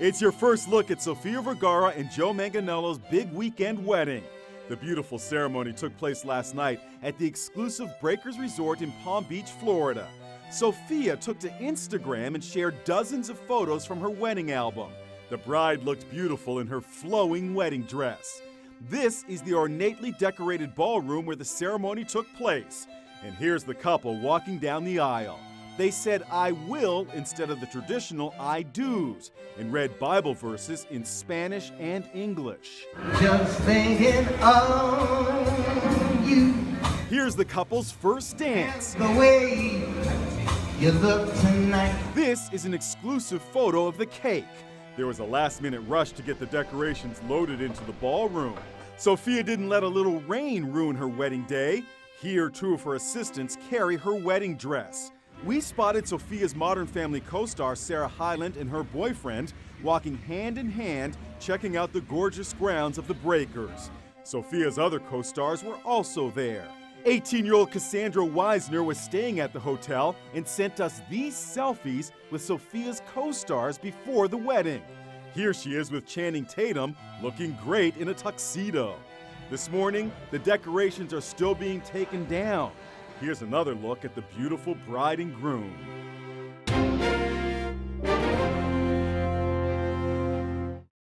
It's your first look at Sofia Vergara and Joe Manganiello's big weekend wedding. The beautiful ceremony took place last night at the exclusive Breakers Resort in Palm Beach, Florida. Sofia took to Instagram and shared dozens of photos from her wedding album. The bride looked beautiful in her flowing wedding dress. This is the ornately decorated ballroom where the ceremony took place. And here's the couple walking down the aisle. They said "I will" instead of the traditional "I do's" and read Bible verses in Spanish and English. Just thinking of you. Here's the couple's first dance. The way you look tonight. This is an exclusive photo of the cake. There was a last-minute rush to get the decorations loaded into the ballroom. Sofia didn't let a little rain ruin her wedding day. Here, two of her assistants carry her wedding dress. We spotted Sofia's Modern Family co-star Sarah Hyland and her boyfriend walking hand in hand, checking out the gorgeous grounds of the Breakers. Sofia's other co-stars were also there. 18-year-old Cassandra Wisner was staying at the hotel and sent us these selfies with Sofia's co-stars before the wedding. Here she is with Channing Tatum, looking great in a tuxedo. This morning, the decorations are still being taken down. Here's another look at the beautiful bride and groom.